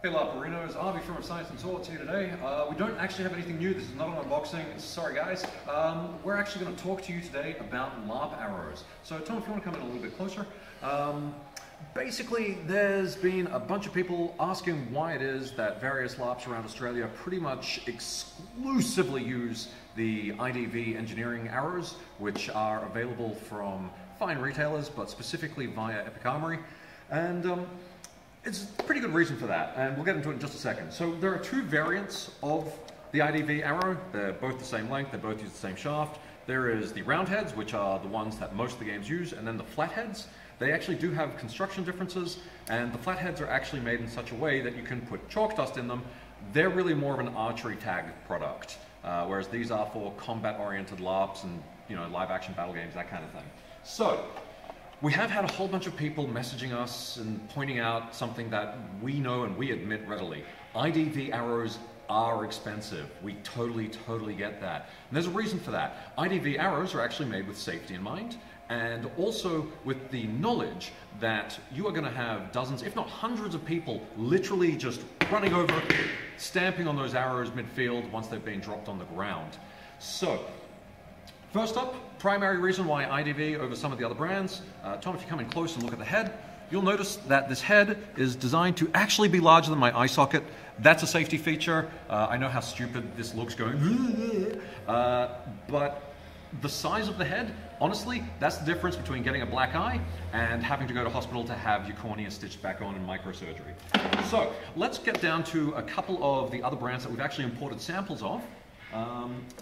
Hey LARPerino, it's Harvey from Of Science And Swords here today. We don't actually have anything new. This is not an unboxing. Sorry guys. We're actually going to talk to you today about LARP arrows. So Tom, if you want to come in a little bit closer. Basically, there's been a bunch of people asking why it is that various LARPs around Australia pretty much exclusively use the IDV engineering arrows, which are available from fine retailers, but specifically via Epic Armory. And it's a pretty good reason for that, and we'll get into it in just a second. So there are two variants of the IDV arrow. They're both the same length, they both use the same shaft. There is the round heads, which are the ones that most of the games use, and then the flat heads. They actually do have construction differences, and the flatheads are actually made in such a way that you can put chalk dust in them. They're really more of an archery tag product, whereas these are for combat-oriented LARPs and, you know, live-action battle games, that kind of thing. So, we have had a whole bunch of people messaging us and pointing out something that we know and we admit readily. IDV arrows are expensive. We totally get that. And there's a reason for that. IDV arrows are actually made with safety in mind, and also with the knowledge that you are going to have dozens, if not hundreds of people literally just running over, stamping on those arrows midfield once they've been dropped on the ground. So, first up, primary reason why IDV over some of the other brands. Tom, if you come in close and look at the head, you'll notice that this head is designed to actually be larger than my eye socket. That's a safety feature. I know how stupid this looks going, but the size of the head, honestly, that's the difference between getting a black eye and having to go to hospital to have your cornea stitched back on in microsurgery. So, let's get down to a couple of the other brands that we've actually imported samples of.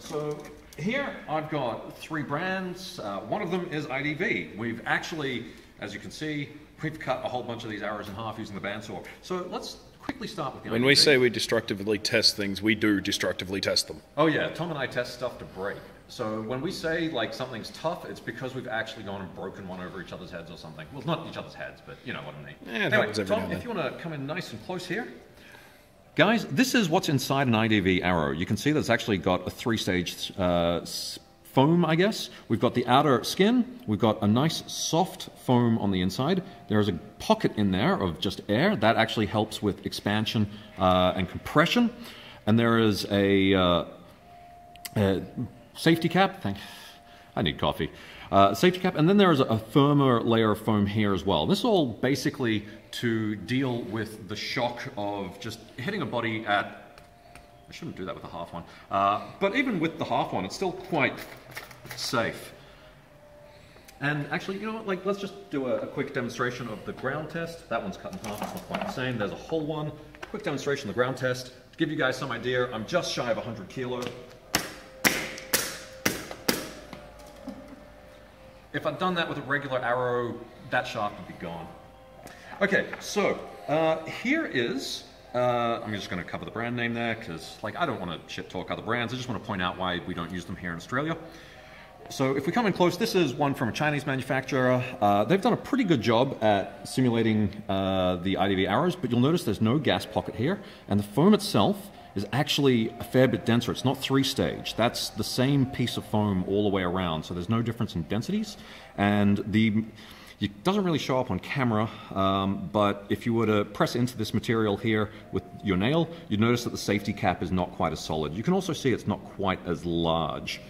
So, here I've got three brands. One of them is IDV. We've actually, as you can see, we've cut a whole bunch of these arrows in half using the bandsaw. So, let's quickly start with the IDV. When we say we destructively test things, we do destructively test them. Oh yeah, Tom and I test stuff to break. So when we say like something's tough, it's because we've actually gone and broken one over each other's heads or something. Well, not each other's heads, but you know what I mean. Yeah, anyway, Tom, if you want to come in nice and close here. Guys, this is what's inside an IDV arrow. You can see that it's actually got a three-stage foam, I guess. We've got the outer skin. We've got a nice soft foam on the inside. There is a pocket in there of just air. That actually helps with expansion and compression. And there is a safety cap, I need coffee. Safety cap, and then there is a firmer layer of foam here as well. This is all basically to deal with the shock of just hitting a body at, I shouldn't do that with a half one, but even with the half one, it's still quite safe. And actually, you know what, like, let's just do a quick demonstration of the ground test. That one's cut in half, it's not quite the same. There's a whole one. Quick demonstration of the ground test. To give you guys some idea, I'm just shy of 100 kilo. If I'd done that with a regular arrow, that shaft would be gone. Okay, so here is, I'm just going to cover the brand name there because, like, I don't want to shit talk other brands. I just want to point out why we don't use them here in Australia. So if we come in close, this is one from a Chinese manufacturer. They've done a pretty good job at simulating the IDV arrows, but you'll notice there's no gas pocket here, and the foam itself is actually a fair bit denser. It's not three-stage. That's the same piece of foam all the way around, so there's no difference in densities. And it doesn't really show up on camera, but if you were to press into this material here with your nail, you'd notice that the safety cap is not quite as solid. You can also see it's not quite as large.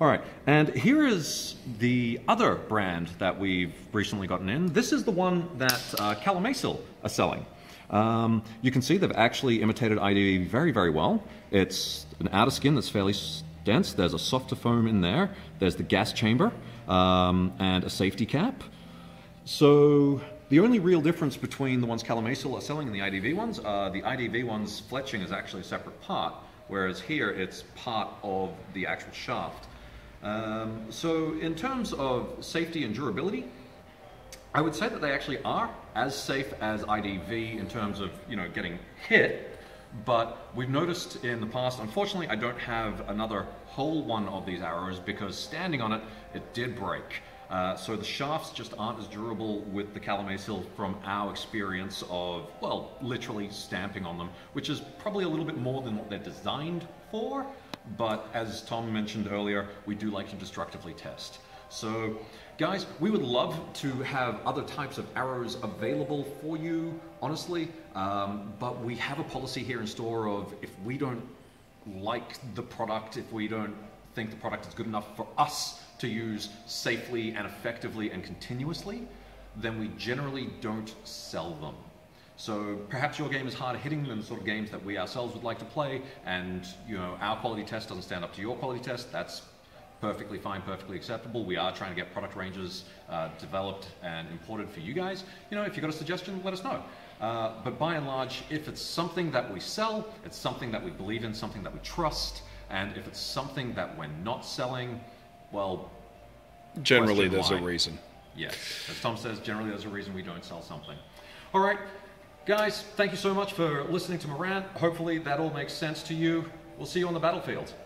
All right, and here is the other brand that we've recently gotten in. This is the one that Calimacil are selling. You can see they've actually imitated IDV very, very well. It's an outer skin that's fairly dense. There's a softer foam in there. There's the gas chamber and a safety cap. So the only real difference between the ones Calimacil are selling and the IDV ones are the IDV ones fletching is actually a separate part, whereas here it's part of the actual shaft. So in terms of safety and durability, I would say that they actually are as safe as IDV in terms of, you know, getting hit, but we've noticed in the past, unfortunately, I don't have another whole one of these arrows because standing on it, it did break. So the shafts just aren't as durable with the Calimacil from our experience of, well, literally stamping on them, which is probably a little bit more than what they're designed for, but as Tom mentioned earlier, we do like to destructively test. So guys, we would love to have other types of arrows available for you, honestly, but we have a policy here in store of if we don't like the product, if we don't think the product is good enough for us to use safely and effectively and continuously, then we generally don't sell them. So perhaps your game is harder hitting than the sort of games that we ourselves would like to play, and you know, our quality test doesn't stand up to your quality test. That's perfectly fine, perfectly acceptable. We are trying to get product ranges developed and imported for you guys. You know, if you've got a suggestion, let us know. But by and large, if it's something that we sell, it's something that we believe in, something that we trust, and if it's something that we're not selling, well, generally there's a reason. Yes, as Tom says, generally there's a reason we don't sell something. All right, guys, thank you so much for listening to my rant. Hopefully that all makes sense to you. We'll see you on the battlefield.